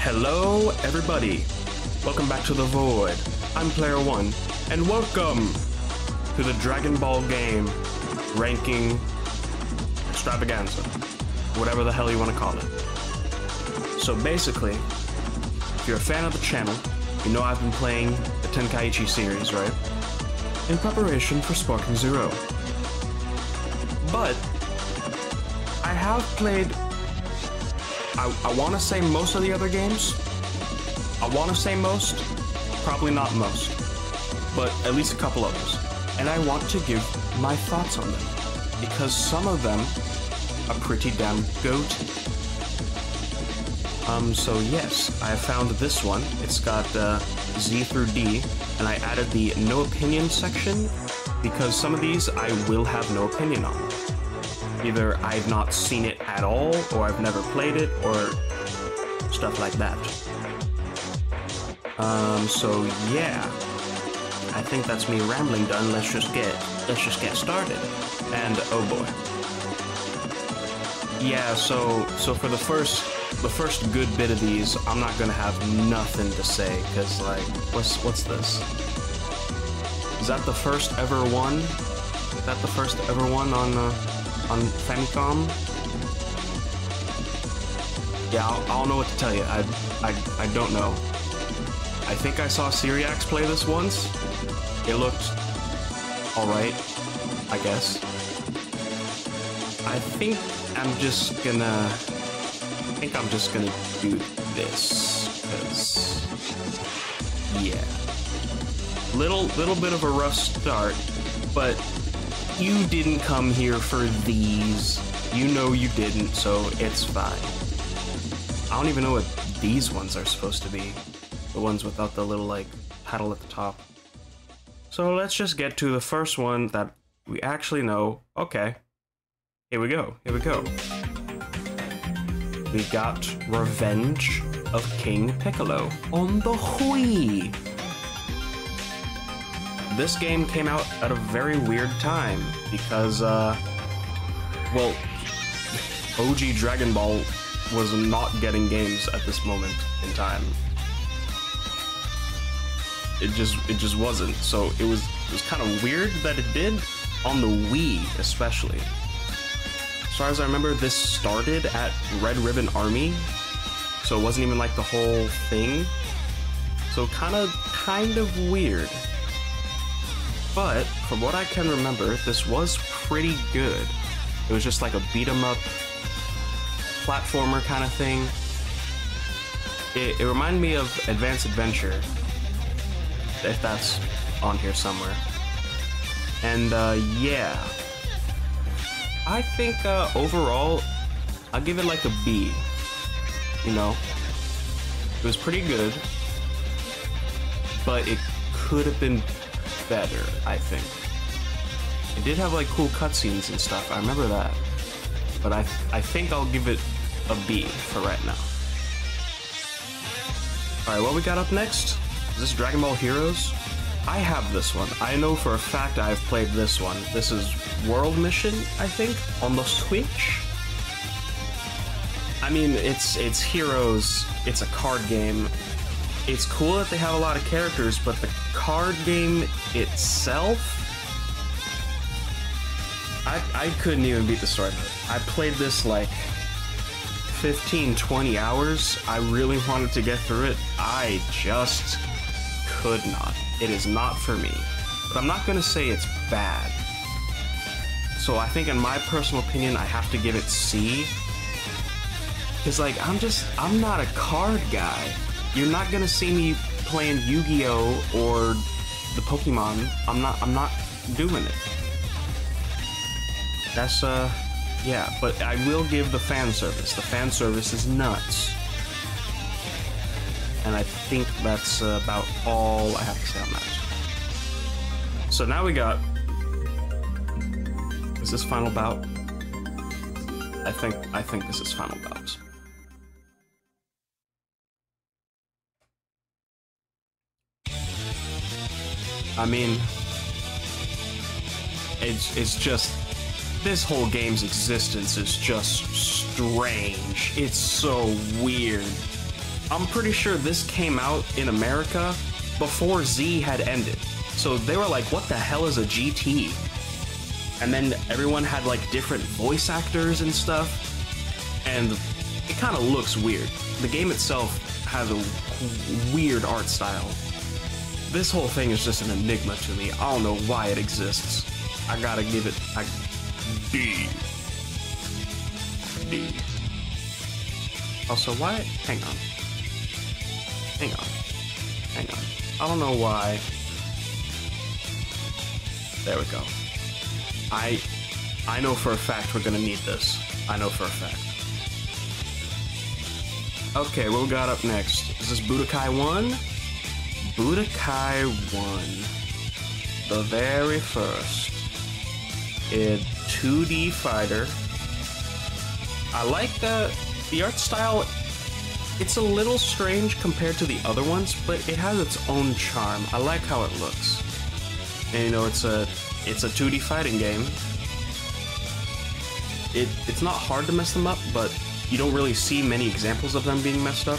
Hello, everybody. Welcome back to the Void. I'm Player One, and welcome to the Dragon Ball game ranking extravaganza, whatever the hell you want to call it. So basically, if you're a fan of the channel, you know I've been playing the Tenkaichi series, right? In preparation for Sparking Zero. But I have played, I want to say most of the other games. I want to say most, probably not most, but at least a couple others. And I want to give my thoughts on them, because some of them are pretty damn goated. So yes, I found this one. It's got Z through D, and I added the no opinion section, because some of these I will have no opinion on. Either I've not seen it at all, or I've never played it, or stuff like that. So yeah, I think that's me rambling done. Let's just get started. And oh boy. Yeah, so for the first good bit of these, I'm not gonna have nothing to say, cause like, what's this? Is that the first ever one? Is that the first ever one on Famicom? Yeah, I don't know what to tell you. I don't know. I think I saw Syriax play this once. It looked alright, I guess. I think I'm just gonna do this, cause yeah. Little bit of a rough start, but you didn't come here for these. You know you didn't, so it's fine. I don't even know what these ones are supposed to be. The ones without the little, like, paddle at the top. So let's just get to the first one that we actually know. Okay. Here we go. Here we go. We got Revenge of King Piccolo on the Wii. This game came out at a very weird time because, well, OG Dragon Ball was not getting games at this moment in time. It just wasn't. So it was kind of weird that it did on the Wii, especially. As far as I remember, this started at Red Ribbon Army, so it wasn't even like the whole thing. So kind of weird. But from what I can remember, this was pretty good. It was just like a beat-em-up platformer kind of thing. It reminded me of Advanced Adventure, if that's on here somewhere. And yeah, I think overall, I'll give it like a B, you know? It was pretty good, but it could have been better, I think. It did have like cool cutscenes and stuff, I remember that. But I think I'll give it a B for right now. Alright, what we got up next? Is this Dragon Ball Heroes? I have this one. I know for a fact I've played this one. This is World Mission, I think, on the Switch? I mean, it's Heroes, it's a card game. It's cool that they have a lot of characters, but the card game itself, I couldn't even beat the story. I played this like 15, 20 hours. I really wanted to get through it. I just could not. It is not for me. But I'm not gonna say it's bad. So I think in my personal opinion, I have to give it C. Cause like, I'm not a card guy. You're not gonna see me playing Yu-Gi-Oh! Or the Pokemon. I'm not doing it. That's, yeah, but I will give the fan service. The fan service is nuts. And I think that's about all I have to say on that. So now we got... Is this Final Bout? I think this is Final Bout. I mean, it's just, this whole game's existence is just strange. It's so weird. I'm pretty sure this came out in America before Z had ended. So they were like, what the hell is a GT? And then everyone had like different voice actors and stuff. And it kind of looks weird. The game itself has a weird art style. This whole thing is just an enigma to me. I don't know why it exists. I gotta give it a D. D. Also, why? Hang on. Hang on. Hang on. I don't know why. There we go. I know for a fact we're gonna need this. I know for a fact. Okay, what we got up next? Is this Budokai 1? Budokai 1. The very first. It's 2D fighter. I like that the art style. It's a little strange compared to the other ones, but it has its own charm. I like how it looks. And you know, it's a 2D fighting game. It's not hard to mess them up, but you don't really see many examples of them being messed up.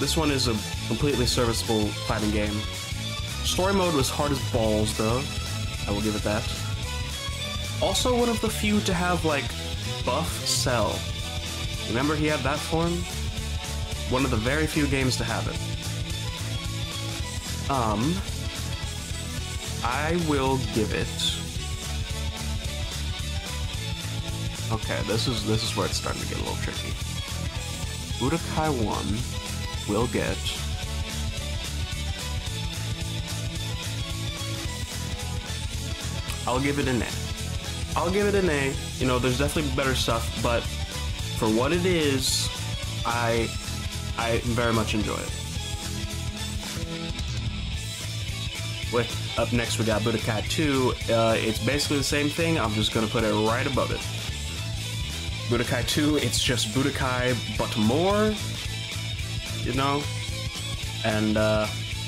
This one is a completely serviceable fighting game. Story mode was hard as balls, though. I will give it that. Also one of the few to have, like, buff Cell. Remember he had that form? One of the very few games to have it. I will give it... Okay, this is where it's starting to get a little tricky. Budokai 1 will get... I'll give it an A. I'll give it an A. You know, there's definitely better stuff, but for what it is, I very much enjoy it. Wait, up next we got Budokai 2. It's basically the same thing. I'm just gonna put it right above it. Budokai 2, it's just Budokai, but more, you know? And,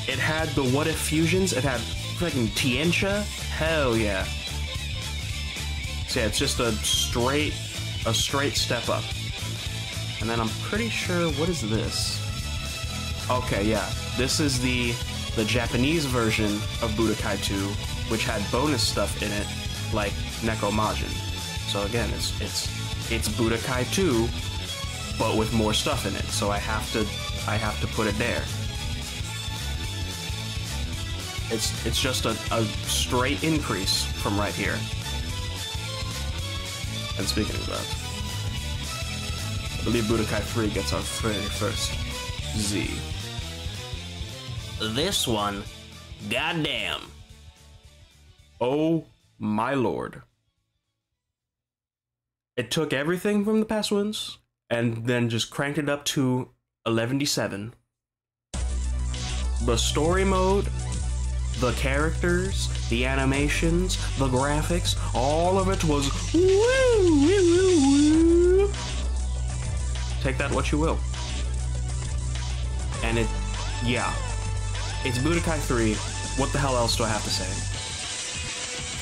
it had the what-if fusions, it had freaking Tiencha, hell yeah. So yeah, it's just a straight step up. And then I'm pretty sure, what is this? Okay, yeah, this is the Japanese version of Budokai 2, which had bonus stuff in it, like Nekomajin. So again, it's Budokai 2, but with more stuff in it, so I have to put it there. It's just a straight increase from right here. And speaking of that, I believe Budokai 3 gets our very first Z. This one, goddamn. Oh my lord. It took everything from the past ones and then just cranked it up to 11d7. The story mode, the characters, the animations, the graphics, all of it was woo, woo, woo. Take that what you will. And it, yeah, it's Budokai 3. What the hell else do I have to say?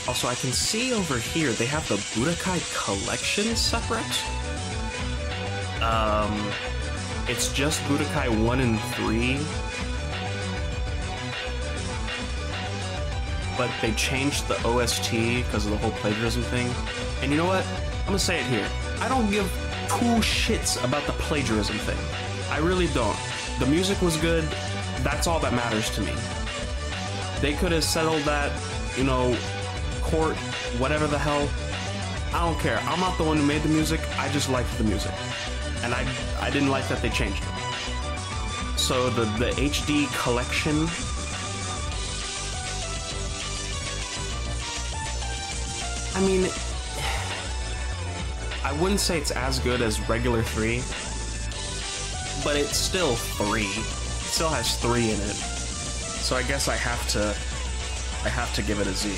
Also, I can see over here, they have the Budokai Collection separate. It's just Budokai 1 and 3. But they changed the OST because of the whole plagiarism thing. And you know what? I'm gonna say it here. I don't give two shits about the plagiarism thing. I really don't. The music was good. That's all that matters to me. They could have settled that, you know, court, whatever the hell. I don't care. I'm not the one who made the music. I just liked the music. And I didn't like that they changed it. So the HD collection. I mean, I wouldn't say it's as good as regular 3, but it's still 3. It still has 3 in it. So I guess I have to give it a Z.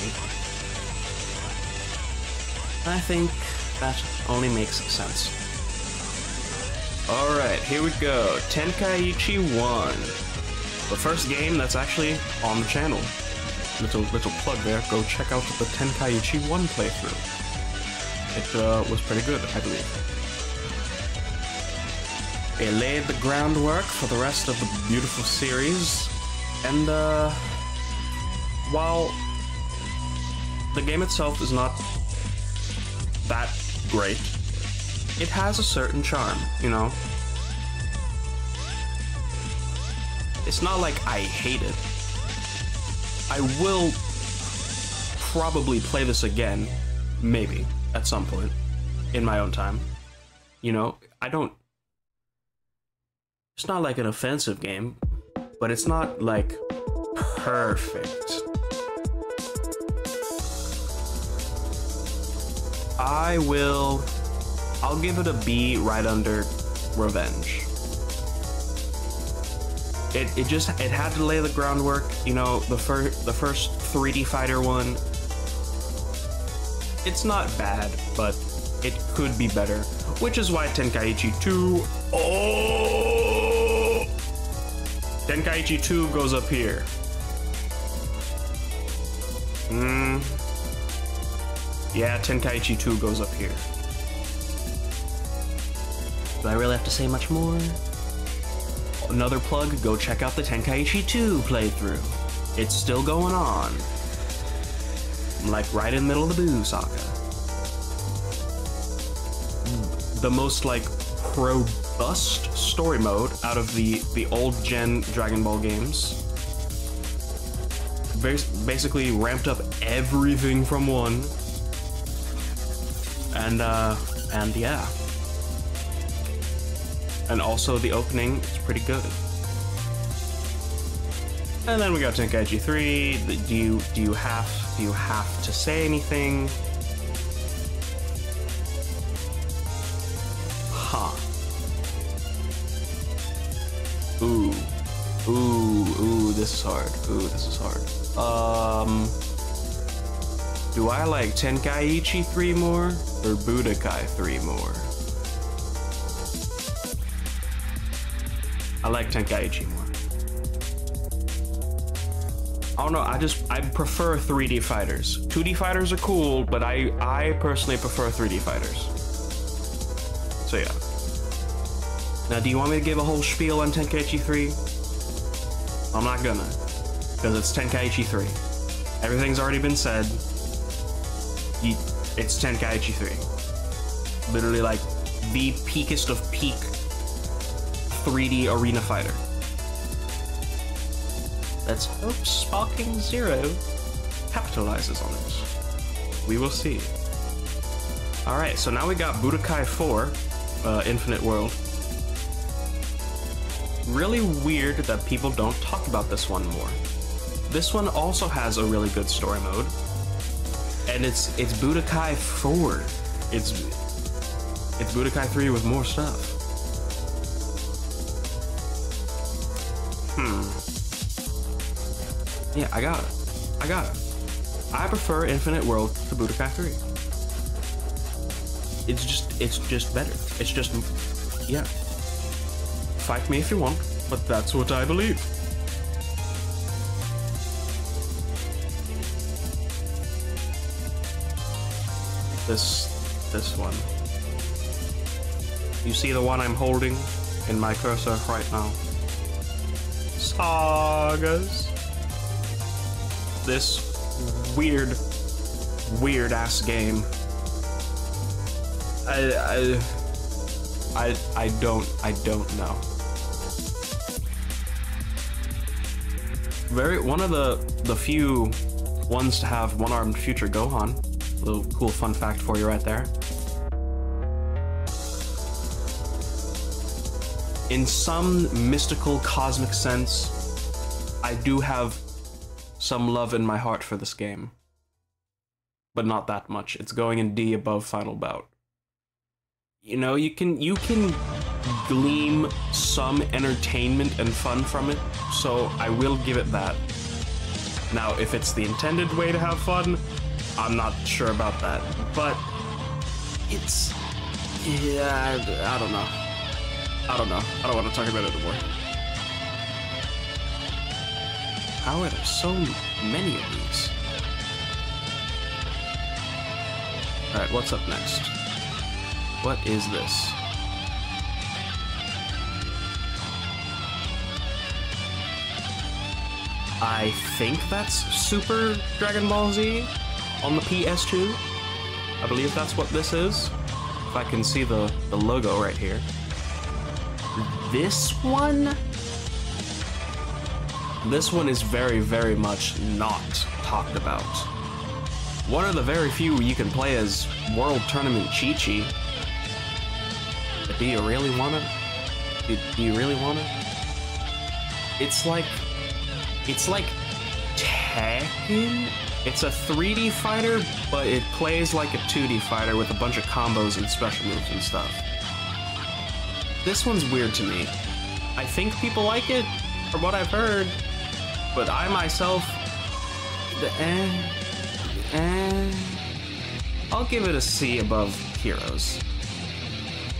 I think that only makes sense. Alright, here we go. Tenkaichi 1. The first game that's actually on the channel. Little plug there. Go check out the Tenkaichi 1 playthrough. It was pretty good, I believe. It laid the groundwork for the rest of the beautiful series, and while the game itself is not that great, it has a certain charm, you know? It's not like I hate it. I will probably play this again, maybe, at some point, in my own time. You know, I don't... It's not like an offensive game, but it's not like perfect. I'll give it a B right under Revenge. It had to lay the groundwork, you know, the first 3D fighter one. It's not bad, but it could be better, which is why Tenkaichi 2, oh! Tenkaichi 2 goes up here. Yeah, Tenkaichi 2 goes up here. Do I really have to say much more? Another plug, go check out the Tenkaichi 2 playthrough. It's still going on. I'm like right in the middle of the Boo Saga. The most like robust story mode out of the old gen Dragon Ball games. Basically ramped up everything from 1. And yeah. And also the opening is pretty good. And then we got Tenkaichi 3. Do you have to say anything? Huh. Ooh, this is hard. Do I like Tenkaichi 3 more or Budokai 3 more? I like Tenkaichi more. I don't know, I prefer 3D fighters. 2D fighters are cool, but I personally prefer 3D fighters. So yeah. Now, do you want me to give a whole spiel on Tenkaichi 3? I'm not gonna, because it's Tenkaichi 3. Everything's already been said. It's Tenkaichi 3. Literally like the peakest of peak 3D arena fighter. Let's hope Sparking Zero capitalizes on it. We will see. Alright, so now we got Budokai 4, Infinite World. Really weird that people don't talk about this one more. This one also has a really good story mode. And it's Budokai 4. It's Budokai 3 with more stuff. Yeah, I got it. I prefer Infinite World to Budokai 3. It's just better. Yeah. Fight me if you want, but that's what I believe. This one. You see the one I'm holding in my cursor right now? Sagas. This weird ass game. I don't know. One of the few ones to have one-armed future Gohan. Little cool fun fact for you right there. In some mystical cosmic sense, I do have some love in my heart for this game, but not that much. It's going in D above Final Bout. You know, you can glean some entertainment and fun from it, so I will give it that. Now, if it's the intended way to have fun, I'm not sure about that, but it's... yeah, I don't know. I don't want to talk about it anymore. How are there so many of these? Alright, what's up next? What is this? I think that's Super Dragon Ball Z on the PS2. I believe that's what this is. If I can see the logo right here. This one is very, very much not talked about. One of the very few you can play as World Tournament Chi-Chi. But do you really wanna? Do you really wanna? It's like Tekken? It's a 3D fighter, but it plays like a 2D fighter with a bunch of combos and special moves and stuff. This one's weird to me. I think people like it, from what I've heard, but I myself, I'll give it a C above Heroes.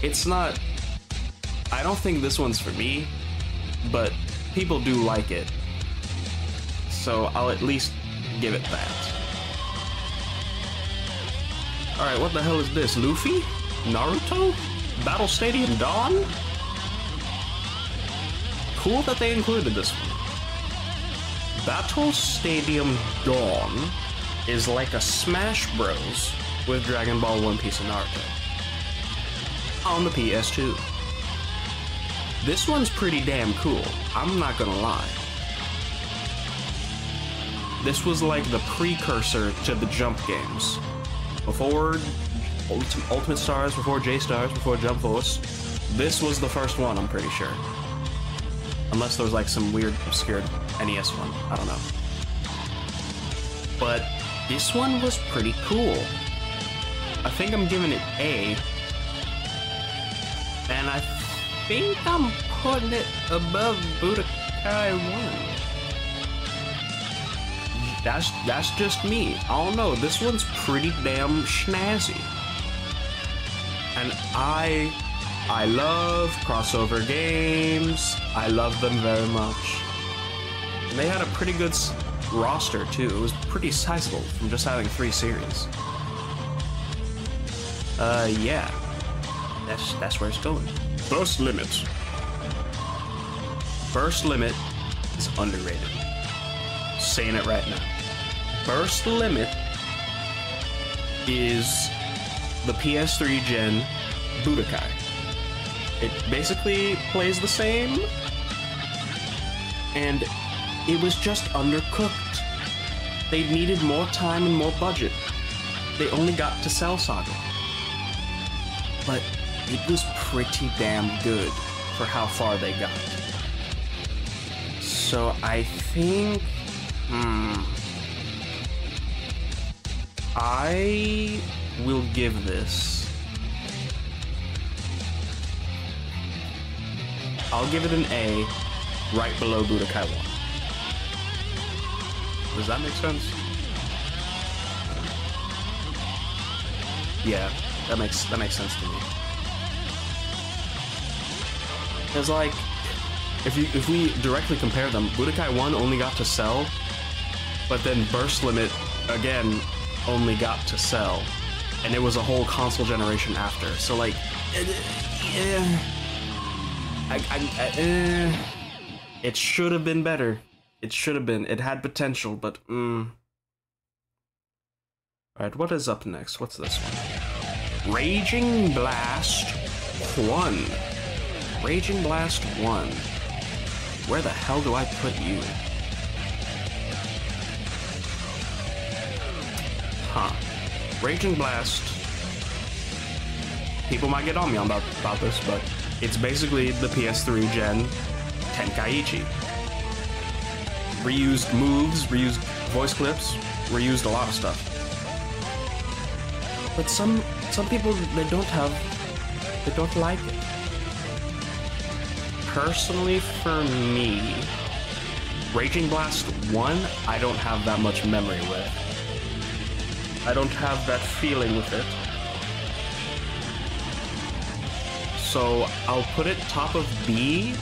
It's not, I don't think this one's for me, but people do like it. So I'll at least give it that. Alright, what the hell is this? Luffy? Naruto? Battle Stadium D.O.N.? Cool that they included this one. Battle Stadium D.O.N. is like a Smash Bros. With Dragon Ball, One Piece, and Naruto. On the PS2. This one's pretty damn cool, I'm not gonna lie. This was like the precursor to the Jump games. Before Ultimate Stars, before J-Stars, before Jump Force, this was the first one, I'm pretty sure. Unless there was like some weird, obscured NES one, I don't know. But this one was pretty cool. I think I'm giving it A. And I think I'm putting it above Budokai 1. That's just me. I don't know. This one's pretty damn snazzy. And I love crossover games. I love them very much. And they had a pretty good roster too. It was pretty sizable from just having 3 series. Yeah. That's where it's going. Burst Limit. Burst Limit is underrated. Saying it right now. Burst Limit is the PS3 gen Budokai. It basically plays the same, and it was just undercooked. They needed more time and more budget. They only got to Cell Saga. But it was pretty damn good for how far they got. So I think... I will give this. I'll give it an A, right below Budokai 1. Does that make sense? Yeah, that makes sense to me. It's like if we directly compare them, Budokai 1 only got to Cell. But then Burst Limit, again, only got to Cell. And it was a whole console generation after. So, like, it should have been better. It should have been. It had potential, but, Alright, what is up next? What's this one? Raging Blast 1. Raging Blast 1. Where the hell do I put you? Huh. Raging Blast. People might get on me about this, but it's basically the PS3 gen Tenkaichi. Reused moves, reused voice clips, reused a lot of stuff. But some people, they don't like it. Personally, for me, Raging Blast 1, I don't have that much memory with. I don't have that feeling with it. So I'll put it top of B,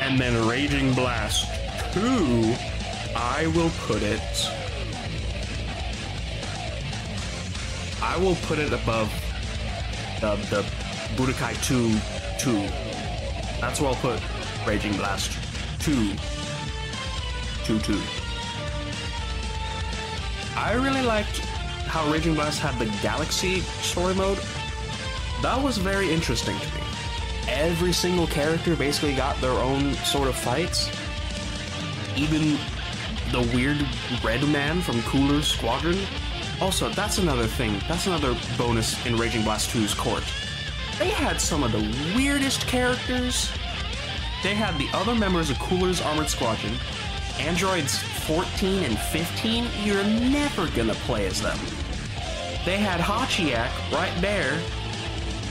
and then Raging Blast 2, I will put it above the Budokai 2. That's where I'll put Raging Blast 2. 2 too. I really liked how Raging Blast had the Galaxy story mode. That was very interesting to me. Every single character basically got their own sort of fights. Even the weird red man from Cooler Squadron. Also, that's another thing. That's another bonus in Raging Blast 2's court. They had some of the weirdest characters. They had the other members of Cooler's Armored Squadron. Androids 14 and 15, you're never gonna play as them. They had Hachiak right there,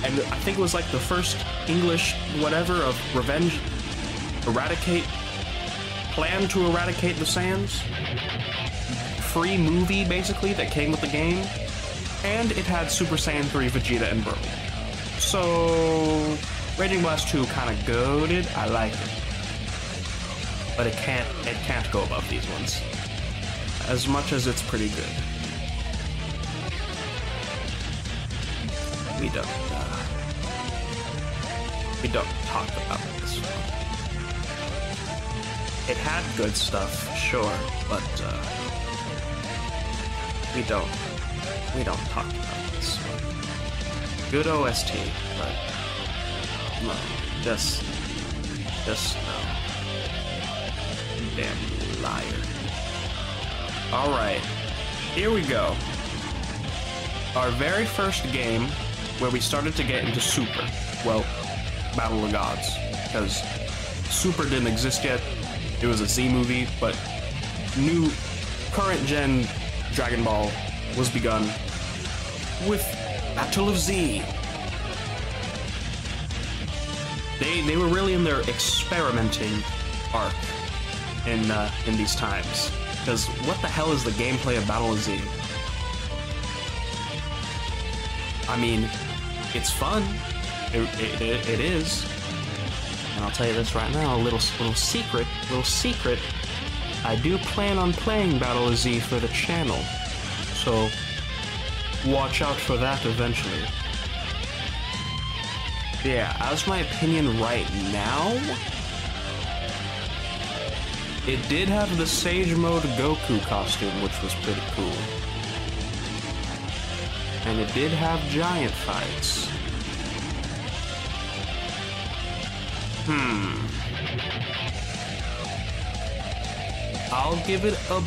and I think it was like the first English whatever of Revenge, Eradicate, Plan to Eradicate the Sands. Free movie, basically, that came with the game. And it had Super Saiyan 3, Vegeta, and Broly. So Raging Blast 2 kind of goated. I like it. But it can't go above these ones. As much as it's pretty good. We don't talk about this one. It had good stuff, sure, but we don't talk about this one. Good OST, but no, just no. Damn liar. Alright, here we go. Our very first game where we started to get into Super. Well, Battle of Gods, because Super didn't exist yet. It was a Z movie, but new current gen Dragon Ball was begun with Battle of Z. They were really in their experimenting arc in these times, because what the hell is the gameplay of Battle of Z? I mean, it's fun. It is, and I'll tell you this right now, a little secret. I do plan on playing Battle of Z for the channel, so watch out for that eventually. Yeah, as my opinion right now. It did have the Sage Mode Goku costume, which was pretty cool. And it did have giant fights. I'll give it a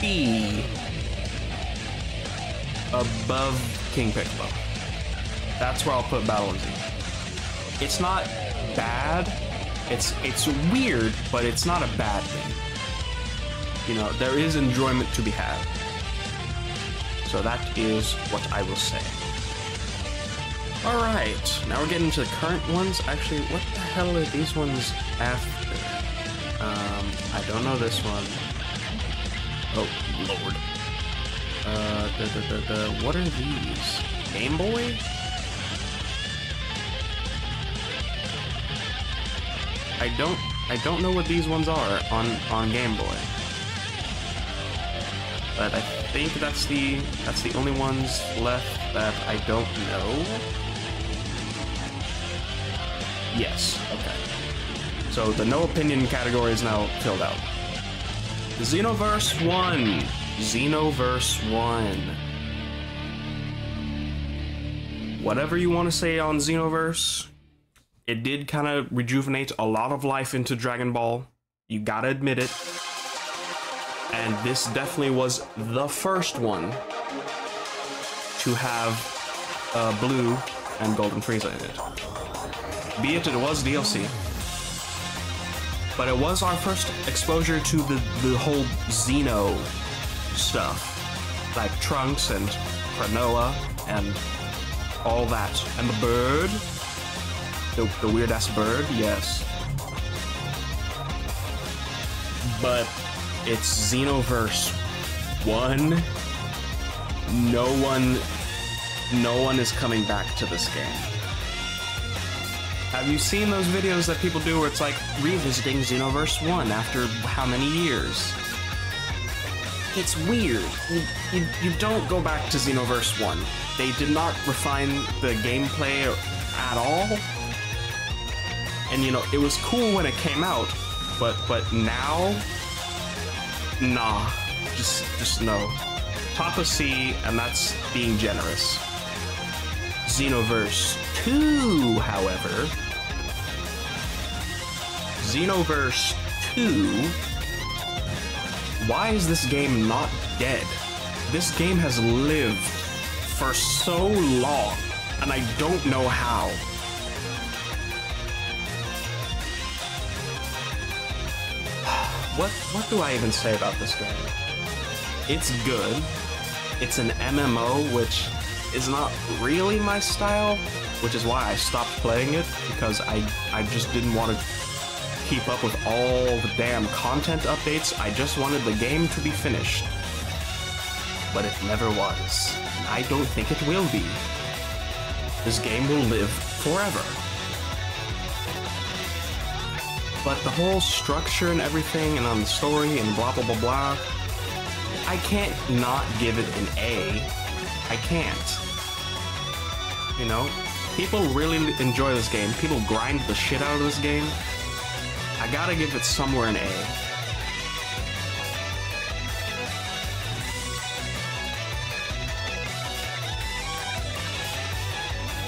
B. Above King Piccolo. That's where I'll put Battle of Z. It's not bad. It's weird, but it's not a bad thing. You know, there is enjoyment to be had. So that is what I will say. Alright, now we're getting to the current ones. Actually, what the hell are these ones after? I don't know this one. Oh, lord. What are these? Game Boy? I don't know what these ones are on Game Boy. But I think that's the only ones left that I don't know. Yes, okay. So the no opinion category is now filled out. Xenoverse 1. Xenoverse 1. Whatever you want to say on Xenoverse. It did kind of rejuvenate a lot of life into Dragon Ball. You gotta admit it. And this definitely was the first one to have Blue and Golden Frieza in it. Be it it was DLC. But it was our first exposure to the whole Xeno stuff. Like Trunks and Kranoa and all that. And the bird. The weird-ass bird, yes. But it's Xenoverse 1. No one is coming back to this game. Have you seen those videos that people do where it's like revisiting Xenoverse 1 after how many years? It's weird. You don't go back to Xenoverse 1. They did not refine the gameplay at all. And, you know, it was cool when it came out, but now Nah, just no. Papa C, and that's being generous. Xenoverse 2, however. Xenoverse 2. Why is this game not dead? This game has lived for so long, and I don't know how. What do I even say about this game? It's good. It's an MMO, which is not really my style, which is why I stopped playing it, because I just didn't want to keep up with all the damn content updates. I just wanted the game to be finished. But it never was. And I don't think it will be. This game will live forever. But the whole structure and everything, and on the story, and blah blah blah blah, I can't not give it an A. I can't. You know? People really enjoy this game. People grind the shit out of this game. I gotta give it somewhere an A.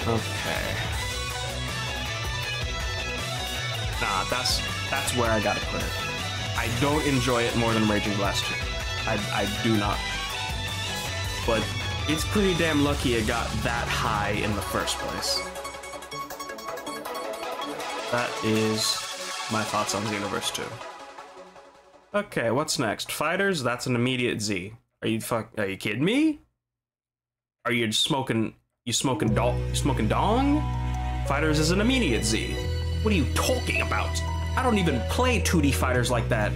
Okay. Nah, that's where I gotta put it. I don't enjoy it more than Raging Blast 2. I do not. But it's pretty damn lucky it got that high in the first place. That is my thoughts on Xenoverse 2. Okay, what's next? Fighters, that's an immediate Z. Are you kidding me? Are you smoking dong? Fighters is an immediate Z. What are you talking about? I don't even play 2D fighters like that.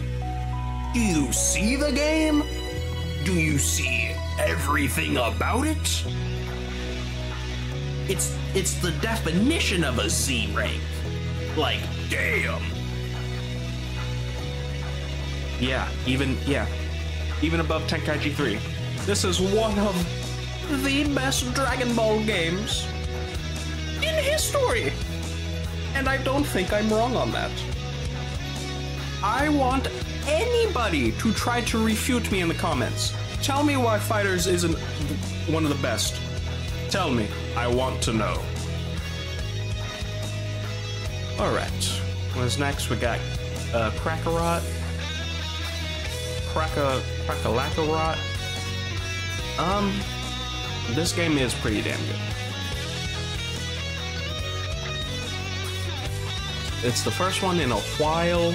Do you see the game? Do you see everything about it? It's the definition of a Z rank. Like, damn. Yeah, even above Tenkaichi 3. This is one of the best Dragon Ball games in history. And I don't think I'm wrong on that. I want anybody to try to refute me in the comments. Tell me why Fighters isn't one of the best. Tell me. I want to know. Alright. What's next? We got Kakarot. Kakarot. This game is pretty damn good. It's the first one in a while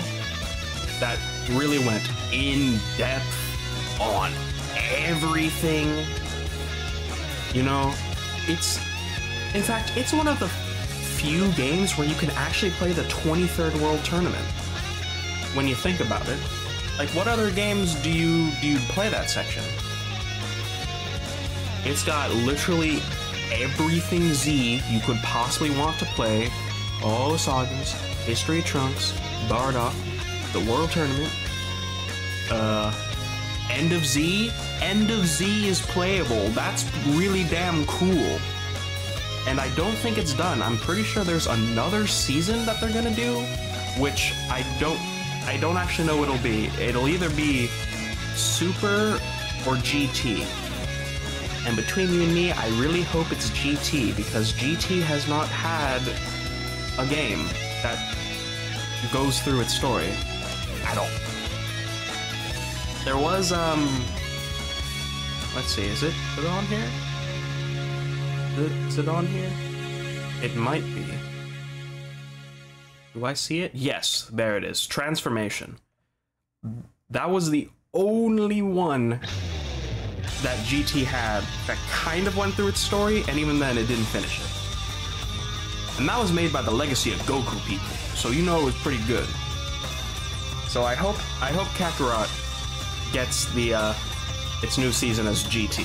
that really went in depth on everything. You know, it's, in fact, it's one of the few games where you can actually play the 23rd World Tournament. When you think about it, like, what other games do you play that section? It's got literally everything Z you could possibly want to play. All Sagas, History of Trunks, Bardock, the World Tournament, End of Z. End of Z is playable. That's really damn cool. And I don't think it's done. I'm pretty sure there's another season that they're gonna do, which I don't actually know what it'll be. It'll either be Super or GT. And between you and me, I really hope it's GT, because GT has not had a game that goes through its story at all. There was, let's see, is it on here? Is it on here? It might be. Do I see it? Yes, there it is. Transformation. That was the only one that GT had that kind of went through its story, and even then it didn't finish it. And that was made by the Legacy of Goku people, so you know it was pretty good. So I hope Kakarot gets the its new season as GT.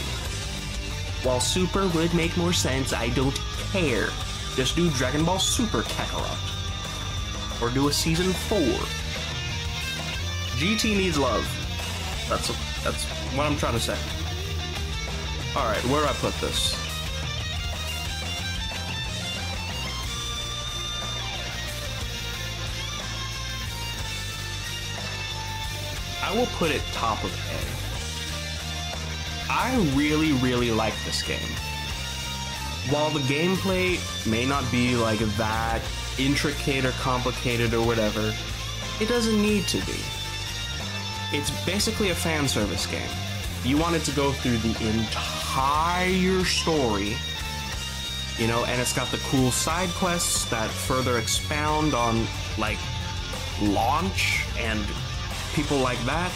While Super would make more sense, I don't care. Just do Dragon Ball Super Kakarot, or do a season 4. GT needs love. That's what I'm trying to say. All right, where do I put this? I I will put it top of A. I really, really like this game. While the gameplay may not be like that intricate or complicated or whatever, it doesn't need to be. It's basically a fan service game. You want it to go through the entire story, you know, and it's got the cool side quests that further expound on, like, launch and people like that.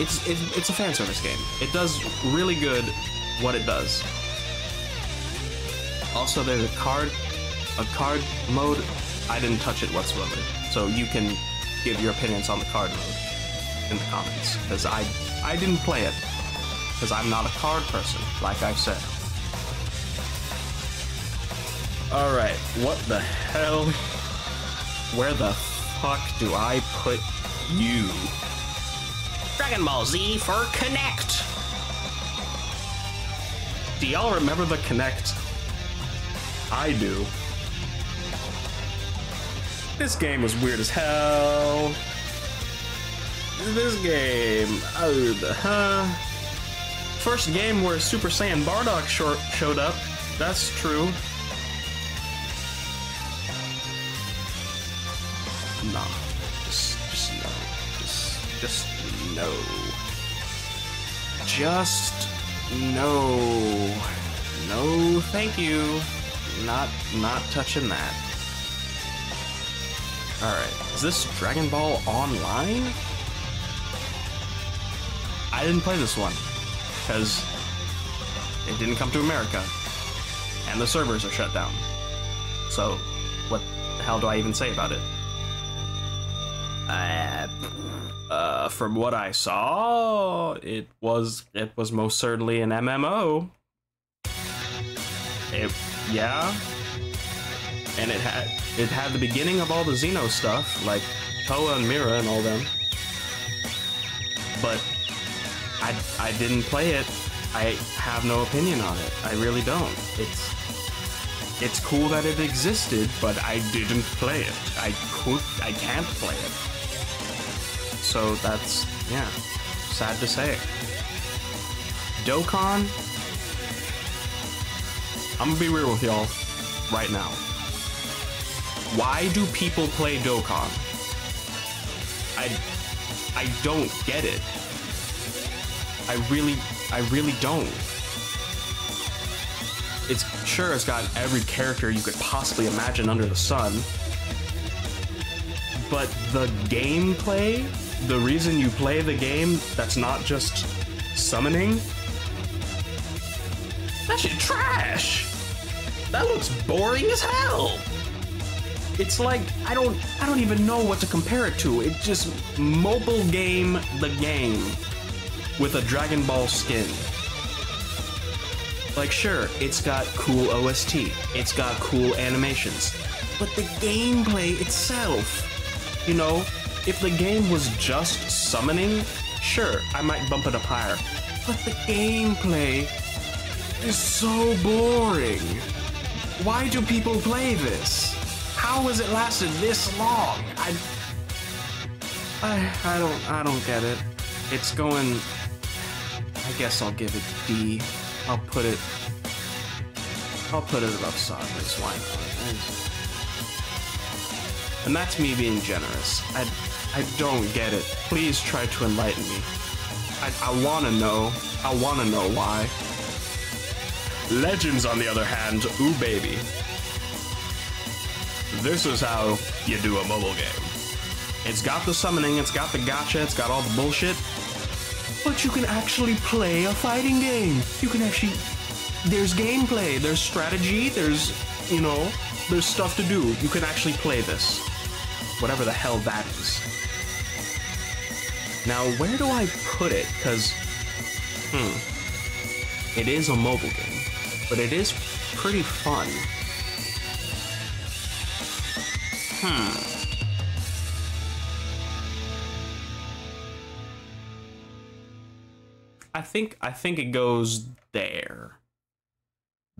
It's a fan service game. It does really good what it does. Also, there's a card mode. I didn't touch it whatsoever, so you can give your opinions on the card mode in the comments, because I didn't play it, because I'm not a card person, like I've said. Alright, what the hell? Where the fuck do I put you? Dragon Ball Z for Connect! Do y'all remember the Connect? I do. This game was weird as hell. This game, first game where Super Saiyan Bardock showed up. That's true. Nah, just no, just no, just no, no, thank you. Not touching that. Alright, is this Dragon Ball Online? I didn't play this one, because it didn't come to America, and the servers are shut down. So, what the hell do I even say about it? From what I saw, it was most certainly an MMO. Yeah. And it had the beginning of all the Xeno stuff, like Toa and Mira and all them. But I didn't play it. I have no opinion on it. I really don't. It's cool that it existed, but I didn't play it. I can't play it. So that's, yeah, sad to say. Dokkan? I'm gonna be real with y'all right now. Why do people play Dokkan? I don't get it. I really don't. It's sure, it's got every character you could possibly imagine under the sun. But the gameplay, the reason you play the game that's not just summoning, that shit trash. That looks boring as hell. It's like, I don't even know what to compare it to. It's just mobile game the game with a Dragon Ball skin. Like, sure, it's got cool OST, it's got cool animations, but the gameplay itself, you know, if the game was just summoning, sure, I might bump it up higher, but the gameplay is so boring. Why do people play this? How has it lasted this long? I don't get it. It's going, I guess I'll give it D. I'll put it above Sagas, why not? And that's me being generous. I don't get it. Please try to enlighten me. I wanna know. I wanna know why. Legends, on the other hand, ooh baby. This is how you do a mobile game. It's got the summoning, it's got the gacha, it's got all the bullshit, but you can actually play a fighting game. You can actually, there's gameplay, there's strategy, there's, you know, there's stuff to do. You can actually play this, whatever the hell that is. Now, where do I put it? Because, it is a mobile game, but it is pretty fun. I think it goes there.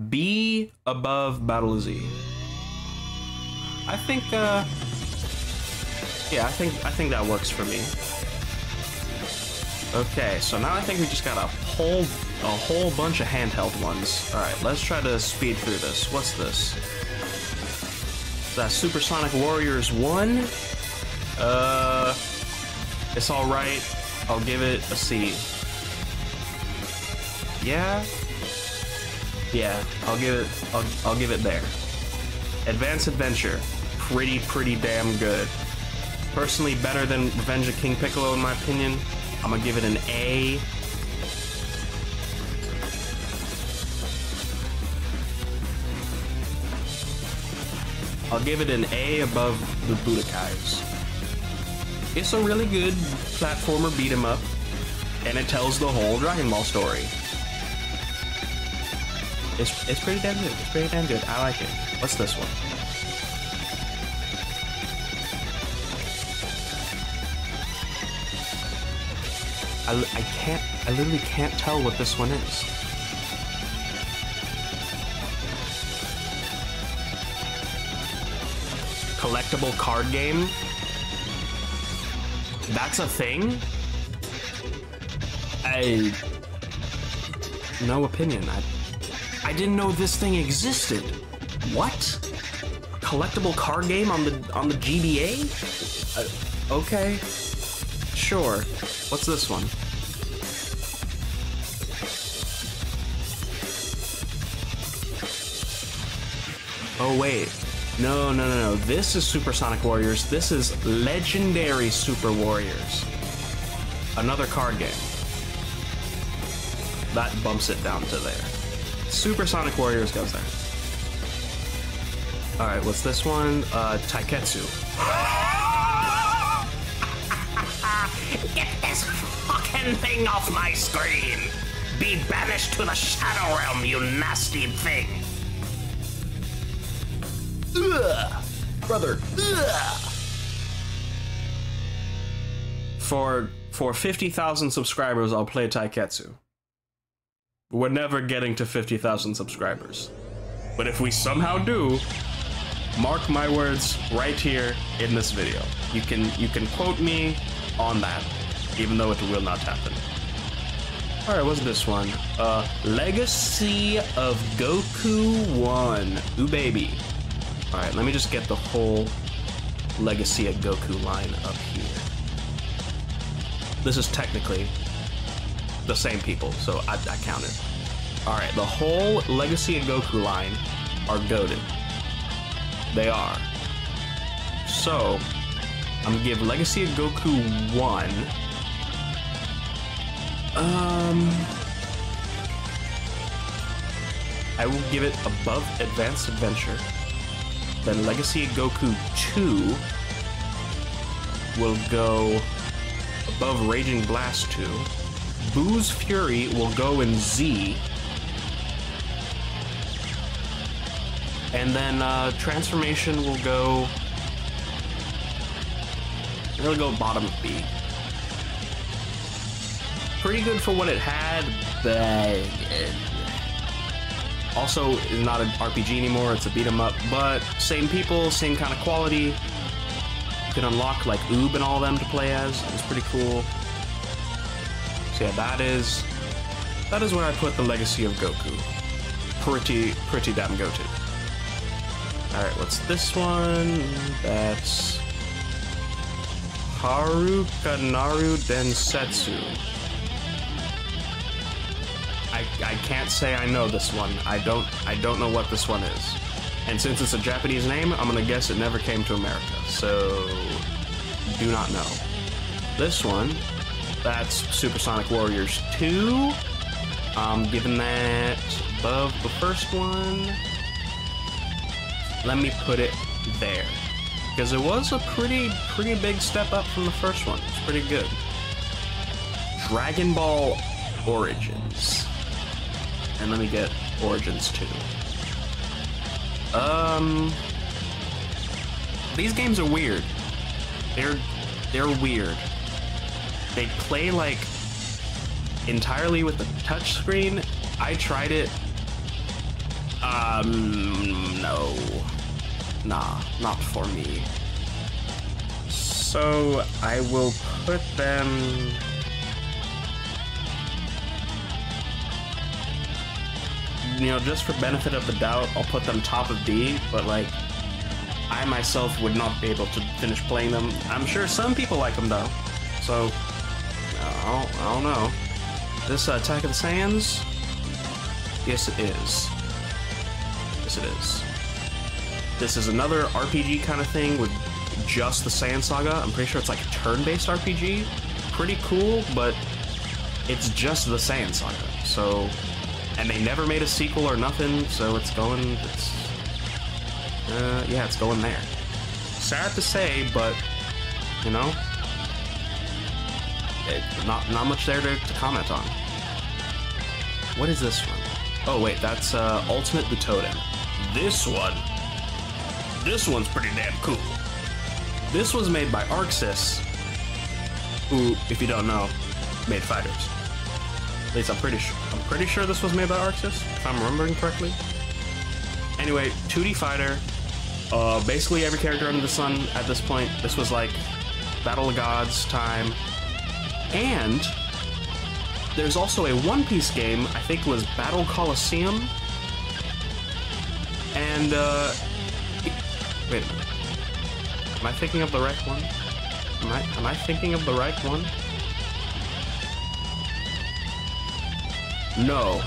B above Battle of Z. I think Yeah, I think that works for me. Okay, so now I think we just got a whole bunch of handheld ones. All right, let's try to speed through this. What's this? Is that Supersonic Warriors 1? It's all right. I'll give it a C. Yeah. Yeah, I'll give it there. Advanced Adventure, pretty damn good. Personally, better than Revenge of King Piccolo in my opinion. I'm gonna give it an A. I'll give it an A above the Budokais. It's a really good platformer beat 'em up, and it tells the whole Dragon Ball story. It's pretty damn good. It's pretty damn good. I like it. What's this one? I literally can't tell what this one is. Collectible card game? That's a thing? No opinion. I didn't know this thing existed. What? A collectible card game on the GBA? Okay. Sure. What's this one? Oh wait. No. This is Supersonic Warriors. This is Legendary Super Warriors. Another card game. That bumps it down to there. Supersonic Warriors goes there. All right, what's this one? Taiketsu. Get this fucking thing off my screen! Be banished to the Shadow Realm, you nasty thing! Ugh! Brother, ugh! For 50,000 subscribers, I'll play Taiketsu. We're never getting to 50,000 subscribers. But if we somehow do, mark my words right here in this video. You can quote me on that, even though it will not happen. All right, what's this one? Legacy of Goku 1. Ooh, baby. All right, let me just get the whole Legacy of Goku line up here. This is technically the same people, so I counted. All right, the whole Legacy of Goku line are goated. They are. So, I'm gonna give Legacy of Goku 1. I will give it above Advanced Adventure. Then Legacy of Goku 2 will go above Raging Blast 2. Boo's Fury will go in Z. And then Transformation will go... it'll go bottom of B. Pretty good for what it had, but... also, it's not an RPG anymore, it's a beat-em-up, but same people, same kind of quality. You can unlock, like, Oob and all them to play as. It's pretty cool. So yeah, that is where I put the Legacy of Goku. Pretty damn goated. Alright, what's this one? That's Harukanaru Densetsu. I can't say I know this one. I don't know what this one is. And since it's a Japanese name, I'm gonna guess it never came to America. So do not know. This one. That's Supersonic Warriors 2. I'm giving that above the first one. Let me put it there. Because it was a pretty big step up from the first one. It's pretty good. Dragon Ball Origins. And let me get Origins 2. These games are weird. They're weird. They play like entirely with the touchscreen. I tried it. No, nah, not for me. so I will put them... You know, just for benefit of the doubt, I'll put them top of D, but like, I myself would not be able to finish playing them. I'm sure some people like them though, so I don't know. This Attack of the Saiyans? Yes, it is. Yes, it is. This is another RPG kind of thing with just the Saiyan Saga. I'm pretty sure it's like a turn-based RPG. Pretty cool, but it's just the Saiyan Saga. So, and they never made a sequel or nothing, so it's going, yeah, it's going there. Sad to say, but, you know, not much there to comment on. What is this one? Oh, wait, that's Ultimate the Totem. This one's pretty damn cool. This was made by Arxis, who, if you don't know, made Fighters. At least I'm pretty sure this was made by Arxis, if I'm remembering correctly. Anyway, 2D fighter, basically every character under the sun at this point. This was like Battle of Gods time. And there's also a One Piece game, I think it was Battle Coliseum. And wait a minute. Am I thinking of the right one? Am I thinking of the right one? No.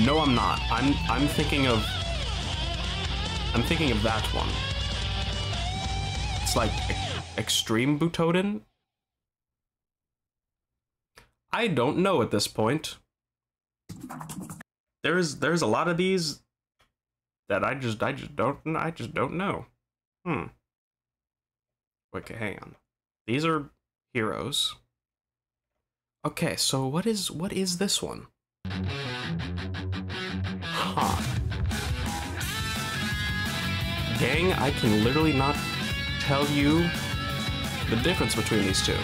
No, I'm not. I'm thinking of that one. It's like Extreme Butoden? I don't know at this point. There's a lot of these that I just don't know. Okay, hang on. These are heroes. Okay, so what is this one? Huh. Dang, I can literally not tell you the difference between these two.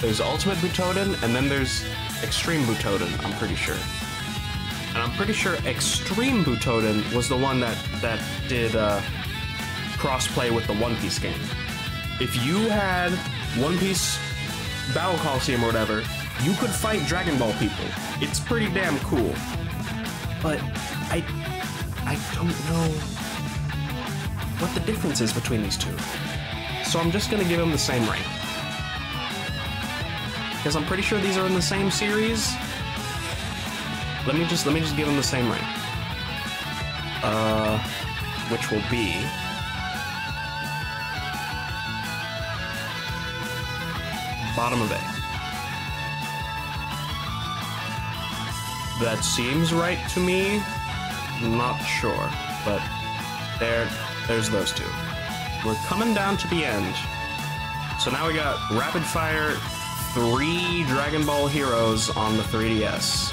There's Ultimate Butoden, and then there's Extreme Butoden, I'm pretty sure. And I'm pretty sure Extreme Butoden was the one that did cross-play with the One Piece game. If you had One Piece Battle Coliseum or whatever, you could fight Dragon Ball people. It's pretty damn cool. But I don't know what the difference is between these two. So I'm just gonna give them the same rank. Because I'm pretty sure these are in the same series. Let me just give them the same rank. Which will be... bottom of A. That seems right to me. Not sure, but there's those two. We're coming down to the end. So now we got Rapid Fire 3 Dragon Ball Heroes on the 3DS.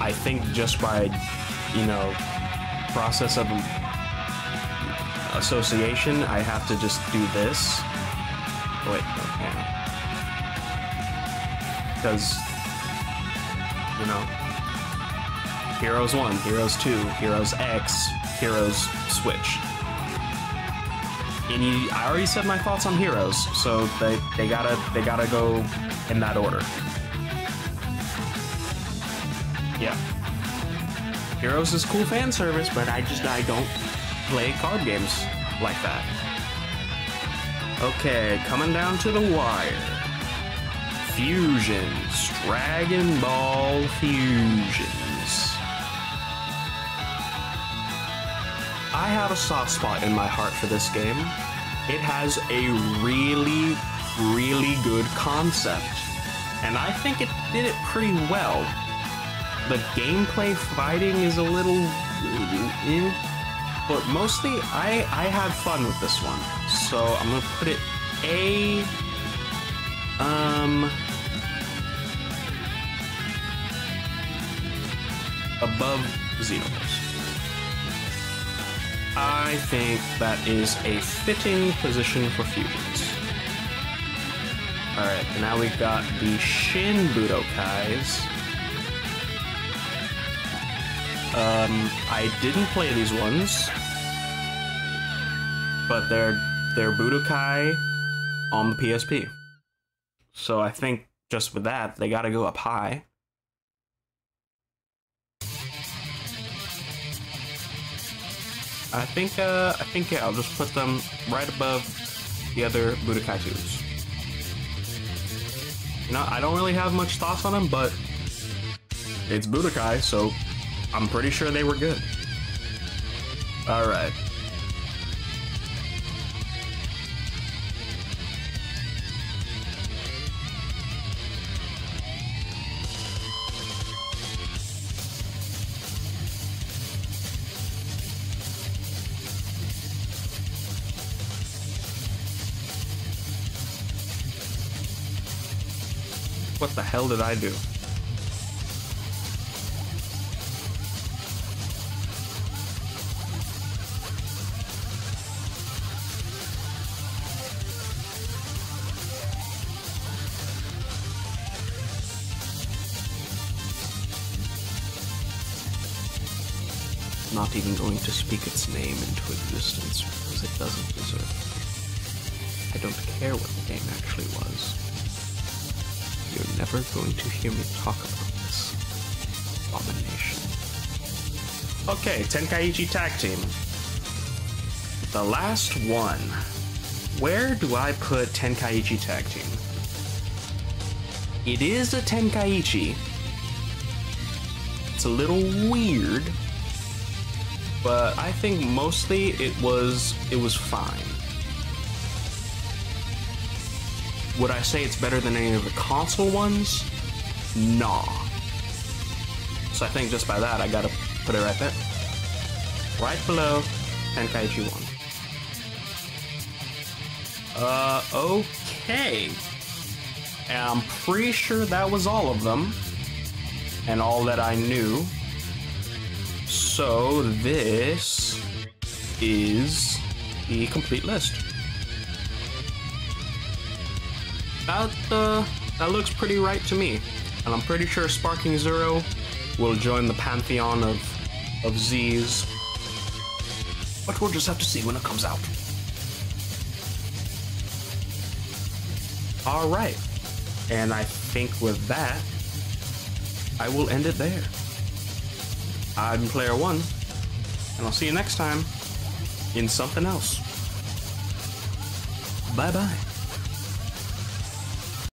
I think just by, you know, process of association, I have to just do this. Wait, okay. Because, you know, Heroes 1, Heroes 2, Heroes X, Heroes Switch. And I already said my thoughts on Heroes, so they gotta go in that order. Yeah. Heroes is cool fan service, but I don't play card games like that. Okay, coming down to the wire. Fusions. Dragon Ball Fusions. I have a soft spot in my heart for this game. It has a really, really good concept. And I think it did it pretty well. The gameplay fighting is a little... but mostly, I had fun with this one, so I'm gonna put it A. Above Xenoverse. I think that is a fitting position for Fusions. All right, and now we've got the Shin Budokais. I didn't play these ones. but they're Budokai on the PSP. So I think just with that, they gotta go up high. I think yeah, I'll just put them right above the other Budokai 2s. No, I don't really have much thoughts on them, but it's Budokai, so I'm pretty sure they were good. Alright. What the hell did I do? Not even going to speak its name into existence because it doesn't deserve it. I don't care what the game actually was. You're never going to hear me talk about this abomination. Okay, Tenkaichi Tag Team. The last one. Where do I put Tenkaichi Tag Team? It is a Tenkaichi. It's a little weird, but I think mostly it was fine. Would I say it's better than any of the console ones? Nah. So I think just by that, I gotta put it right there. Right below Tenkaichi 1. Okay. And I'm pretty sure that was all of them. And all that I knew. So this is the complete list. That looks pretty right to me, and I'm pretty sure Sparking Zero will join the pantheon of Zs, but we'll just have to see when it comes out. All right, and I think with that, I will end it there. I'm Player One, and I'll see you next time in something else. Bye-bye.